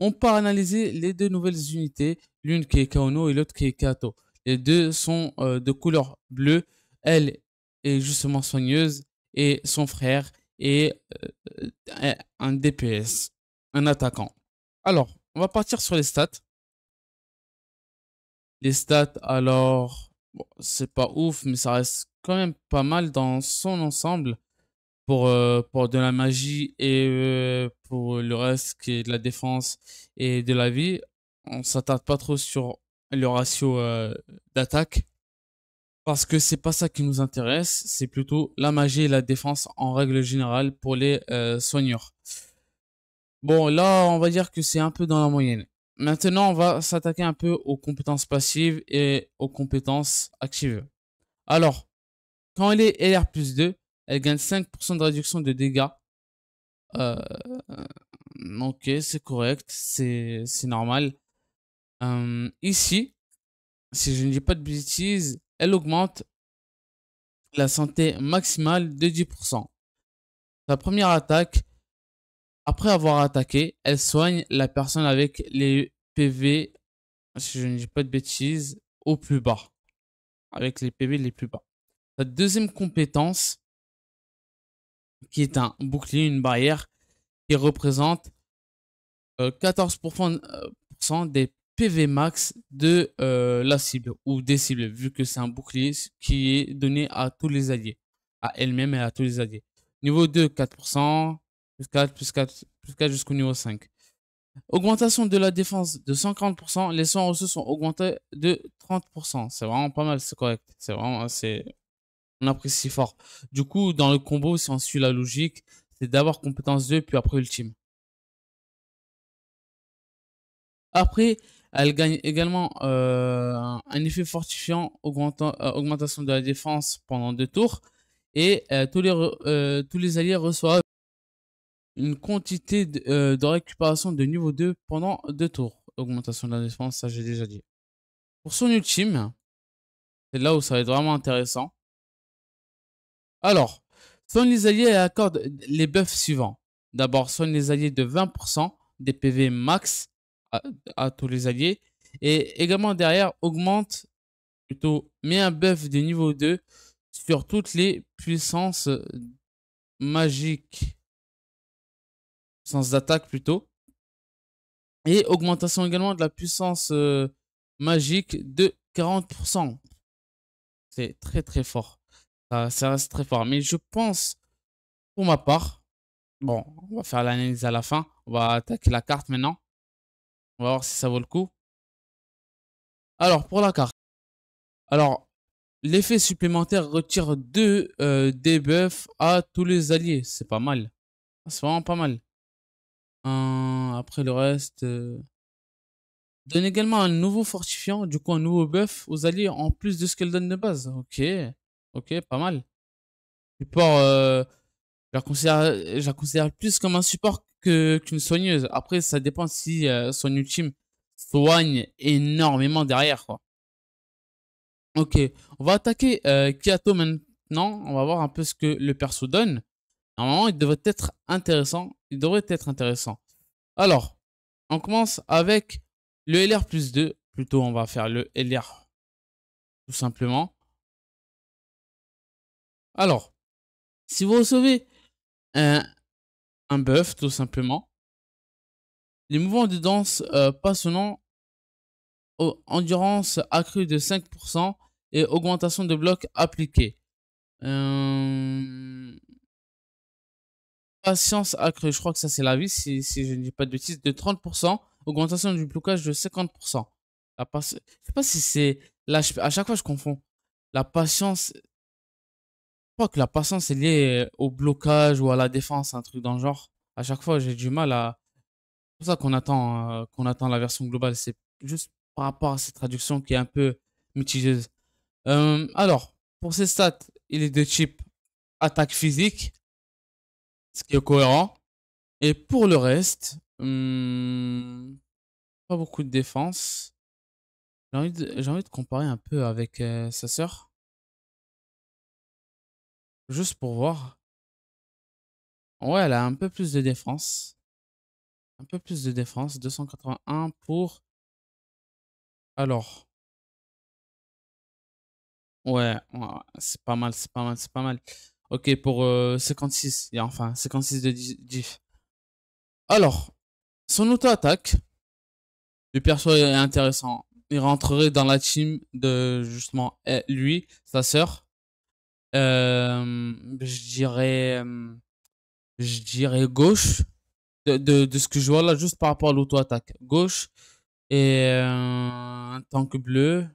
on part analyser les deux nouvelles unités, l'une qui est Kahono et l'autre qui est Kiato. Les deux sont de couleur bleue. Elle est justement soigneuse et son frère est un DPS, un attaquant. Alors, on va partir sur les stats. Les stats, alors, bon, c'est pas ouf, mais ça reste quand même pas mal dans son ensemble pour de la magie et pour le reste qui est de la défense et de la vie. On s'attarde pas trop sur le ratio d'attaque parce que c'est pas ça qui nous intéresse, c'est plutôt la magie et la défense en règle générale pour les soigneurs. Bon, là, on va dire que c'est un peu dans la moyenne. Maintenant, on va s'attaquer un peu aux compétences passives et aux compétences actives. Alors, quand elle est LR+2, elle gagne 5% de réduction de dégâts. Ok, c'est correct, c'est normal. Ici, si je ne dis pas de bêtises, elle augmente la santé maximale de 10%. Sa première attaque, après avoir attaqué, elle soigne la personne avec les PV, si je ne dis pas de bêtises, au plus bas. Avec les PV les plus bas. Sa deuxième compétence, qui est un bouclier, une barrière, qui représente 14% des PV max de la cible ou des cibles, vu que c'est un bouclier qui est donné à tous les alliés, à elle-même et à tous les alliés. Niveau 2, 4%. Plus 4 jusqu'au niveau 5. Augmentation de la défense de 140%. Les soins reçus sont augmentés de 30%. C'est vraiment pas mal, c'est correct. C'est vraiment assez... On apprécie fort. Du coup, dans le combo, si on suit la logique, c'est d'abord compétence 2, puis après ultime. Après, elle gagne également un effet fortifiant, augmentation de la défense pendant 2 tours. Et tous les alliés reçoivent une quantité de récupération de niveau 2 pendant 2 tours. Augmentation de la défense, ça j'ai déjà dit. Pour son ultime, c'est là où ça va être vraiment intéressant. Alors, soigne les alliés et accorde les buffs suivants. D'abord, soigne les alliés de 20% des PV max à tous les alliés. Et également derrière, augmente, plutôt met un buff de niveau 2 sur toutes les puissances magiques. Puissance d'attaque plutôt. Et augmentation également de la puissance magique de 40%. C'est très très fort. Ça reste très fort. Mais je pense, pour ma part, bon, on va faire l'analyse à la fin. On va attaquer la carte maintenant. On va voir si ça vaut le coup. Alors, pour la carte. Alors, l'effet supplémentaire retire 2 debuffs à tous les alliés. C'est pas mal. C'est vraiment pas mal. Après le reste... Donne également un nouveau fortifiant, du coup un nouveau buff aux alliés en plus de ce qu'elle donne de base. Ok. Ok, pas mal. Support, je la considère plus comme un support qu'une soigneuse. Après, ça dépend si son ultime soigne énormément derrière, quoi. Ok, on va attaquer Kiato maintenant. On va voir un peu ce que le perso donne. Normalement, il devrait être intéressant. Alors, on commence avec le LR+2. Plutôt, on va faire le LR tout simplement. Alors, si vous recevez un buff, tout simplement, les mouvements de danse passent au nom endurance accrue de 5% et augmentation de bloc appliquée. Patience accrue, je crois que ça c'est la vie, si je ne dis pas de bêtises, de 30%, augmentation du blocage de 50%. Je ne sais pas si c'est... Là, à chaque fois, je confonds. La patience... que la patience est liée au blocage ou à la défense, un truc dans le genre. À chaque fois, j'ai du mal à... C'est pour ça qu'on attend la version globale. C'est juste par rapport à cette traduction qui est un peu mitigeuse. Alors, pour ses stats, il est de type attaque physique, ce qui est cohérent. Et pour le reste, pas beaucoup de défense. J'ai envie de comparer un peu avec sa sœur. Juste pour voir. Ouais, elle a un peu plus de défense. Un peu plus de défense. 281 pour... Alors... Ouais, c'est pas mal, Ok, pour 56, et enfin 56 de diff. Alors, son auto-attaque, le perso est intéressant. Il rentrerait dans la team de, justement, lui, sa sœur. Je dirais gauche, de ce que je vois là, juste par rapport à l'auto-attaque. Gauche, et un tank bleu.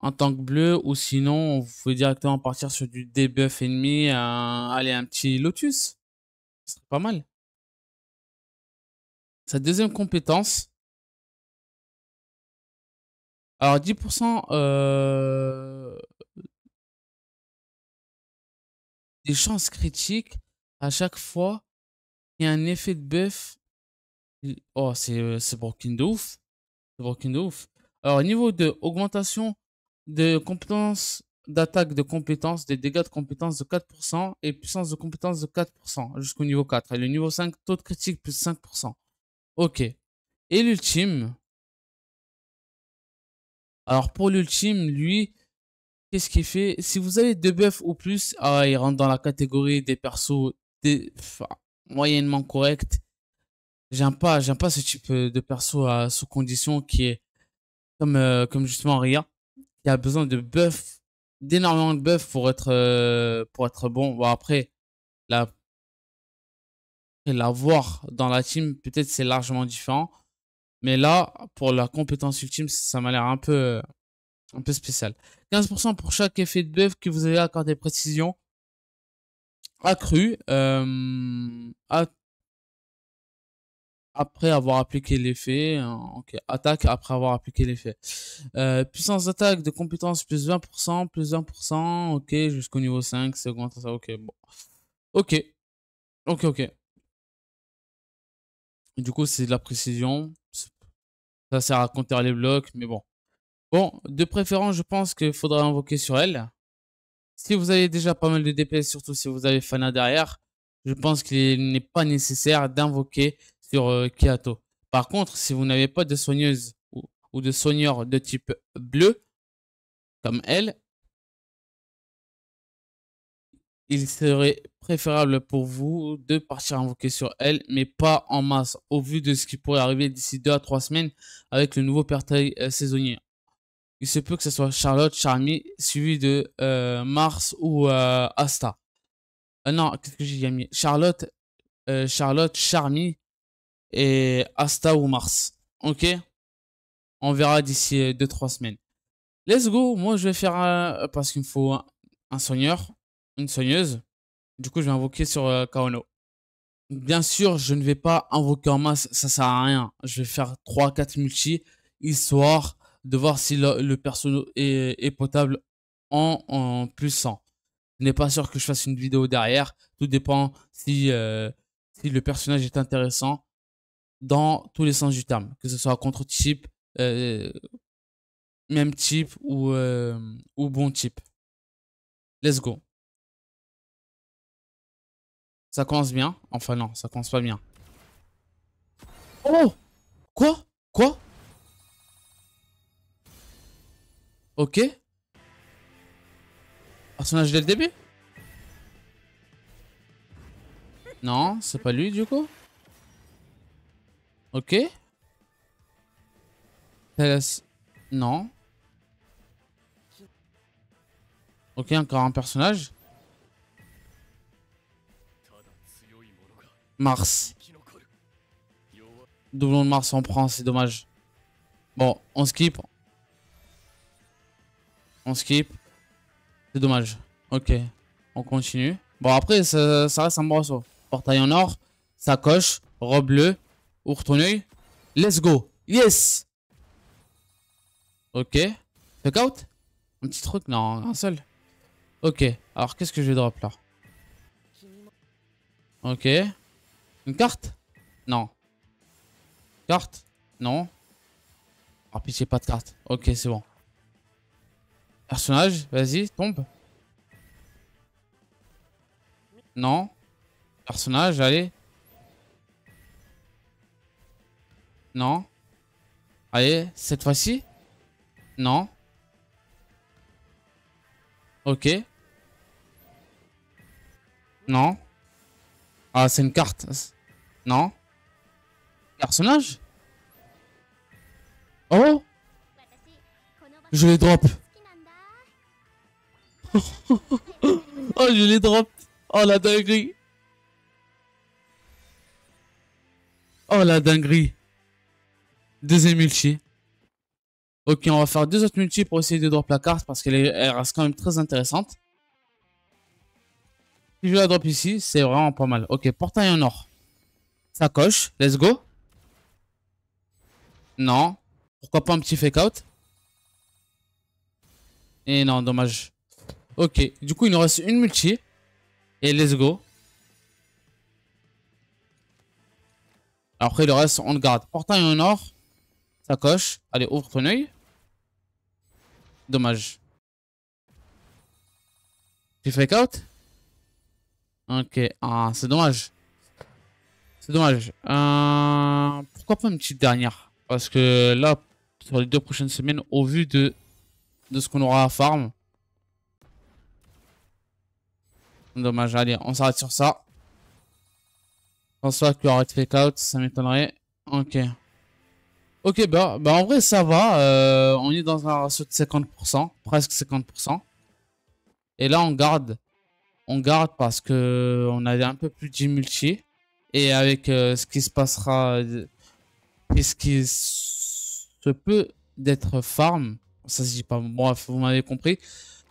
En tant que bleu, ou sinon, vous pouvez directement partir sur du debuff ennemi, aller un petit Lotus. Ce serait pas mal. Sa deuxième compétence. Alors, 10% des chances critiques à chaque fois qu'il y a un effet de buff. Oh, c'est broken de ouf. Alors, niveau 2, augmentation de compétences d'attaque, de compétences, des dégâts de compétences de 4% et puissance de compétences de 4% jusqu'au niveau 4. Et le niveau 5, taux de critique plus 5%. Ok. Et l'ultime. Alors pour l'ultime, lui, qu'est-ce qu'il fait? Si vous avez 2 buffs ou plus, il rentre dans la catégorie des persos moyennement corrects. J'aime pas ce type de perso sous condition qui est comme justement Ria. Il a besoin de buff, d'énormément de buff pour être bon. Bon, après, l'avoir dans la team, peut-être c'est largement différent. Mais là, pour la compétence ultime, ça m'a l'air un peu spécial. 15% pour chaque effet de buff que vous avez accordé précision accrue. Après avoir appliqué l'effet, okay. Attaque après avoir appliqué l'effet. Puissance d'attaque de compétence plus 20%, ok, jusqu'au niveau 5, c'est augmenté ça, ok, bon. Ok. Du coup, c'est de la précision, ça sert à compter les blocs, mais bon. Bon, de préférence, je pense qu'il faudra invoquer sur elle. Si vous avez déjà pas mal de DPS, surtout si vous avez Fana derrière, je pense qu'il n'est pas nécessaire d'invoquer sur Kiato. Par contre, si vous n'avez pas de soigneuse ou de soigneur de type bleu, comme elle, il serait préférable pour vous de partir invoquer sur elle, mais pas en masse, au vu de ce qui pourrait arriver d'ici 2 à 3 semaines avec le nouveau pertail saisonnier. Il se peut que ce soit Charlotte, Charmie, suivi de Mars ou Asta. Non, qu'est-ce que j'ai mis? Charlotte, Charmie, et Asta ou Mars. Ok, on verra d'ici 2-3 semaines. Let's go. Moi je vais faire parce qu'il me faut un soigneur, une soigneuse. Du coup je vais invoquer sur Kahono. Bien sûr je ne vais pas invoquer en masse, ça sert à rien. Je vais faire 3-4 multi, histoire de voir si le perso est potable en plus 100. Je n'ai pas sûr que je fasse une vidéo derrière. Tout dépend si le personnage est intéressant dans tous les sens du terme, que ce soit contre-type, même type ou bon type. Let's go. Ça commence bien. Enfin non, ça commence pas bien. Oh! Quoi? Ok. Personnage dès le début? Non, c'est pas lui du coup. Ok. Non. Ok, encore un personnage. Mars. Doublon de Mars, on prend, c'est dommage. Bon, on skip. C'est dommage. Ok, on continue. Bon, après, ça reste un morceau. Portail en or, sacoche, robe bleue. Ouvre ton œil. Let's go. Yes. Ok. Fuck out. Un petit truc. Non, un seul. Ok. Alors, qu'est-ce que je drop là? Ok. Une carte? Non. Carte? Non. Ah, pitié, pas de carte. Ok, c'est bon. Personnage, vas-y, tombe. Non. Personnage, allez. Non. Allez, cette fois-ci. Non. Ok. Non. Ah, c'est une carte. Non. Personnage. Oh. Je les drop. Oh, je les drop. Oh, la dinguerie. Oh, la dinguerie. Deuxième multi. Ok, on va faire deux autres multi pour essayer de drop la carte parce qu'elle reste quand même très intéressante. Si je la drop ici, c'est vraiment pas mal. Ok, portail en or. Ça coche. Let's go. Non. Pourquoi pas un petit fake out? Et non, dommage. Ok, du coup, il nous reste une multi. Et let's go. Après, le reste, on le garde. Portail en or. Ça coche. Allez, ouvre ton œil. Dommage. Tu fake out? Ok. Ah, c'est dommage. C'est dommage. Pourquoi pas une petite dernière? Parce que là, sur les deux prochaines semaines, au vu de ce qu'on aura à farm. Dommage. Allez, on s'arrête sur ça. Je pense pas qu'il y aura de fake out, ça m'étonnerait. Ok. Ok, bah en vrai ça va. On est dans un ratio de 50%, presque 50%. Et là on garde. On garde parce que on a un peu plus de 10 multi. Et avec ce qui se passera et ce qui se peut d'être farm. Ça se dit pas, bref, vous m'avez compris.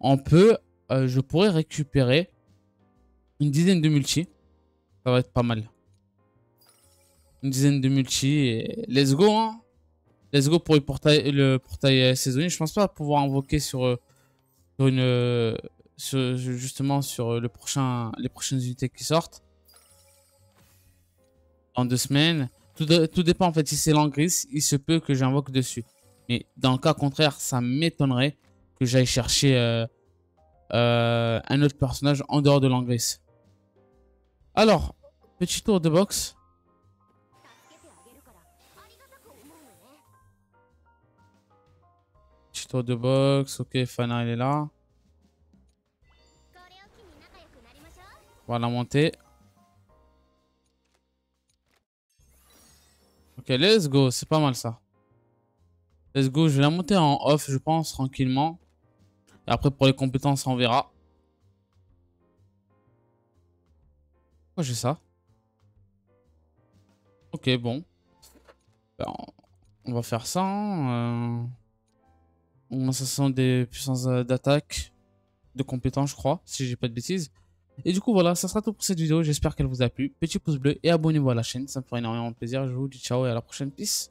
On peut, je pourrais récupérer une dizaine de multi. Ça va être pas mal. Une dizaine de multi et let's go hein. Let's go pour le portail saisonnier. Je pense pas pouvoir invoquer sur les prochaines unités qui sortent dans 2 semaines. Tout dépend en fait. Si c'est Langris, il se peut que j'invoque dessus. Mais dans le cas contraire, ça m'étonnerait que j'aille chercher un autre personnage en dehors de Langris. Alors, petit tour de boxe. Tour de boxe, ok. Fana elle est là. On va la monter. Ok, let's go, c'est pas mal ça. Let's go, je vais la monter en off, je pense, tranquillement. Et après, pour les compétences, on verra. Pourquoi j'ai ça? Ok, bon. Ben, on va faire ça. Hein. Ça sont des puissances d'attaque, de compétences, je crois, si j'ai pas de bêtises. Et du coup, voilà, ça sera tout pour cette vidéo. J'espère qu'elle vous a plu. Petit pouce bleu et abonnez-vous à la chaîne. Ça me ferait énormément plaisir. Je vous dis ciao et à la prochaine. Peace.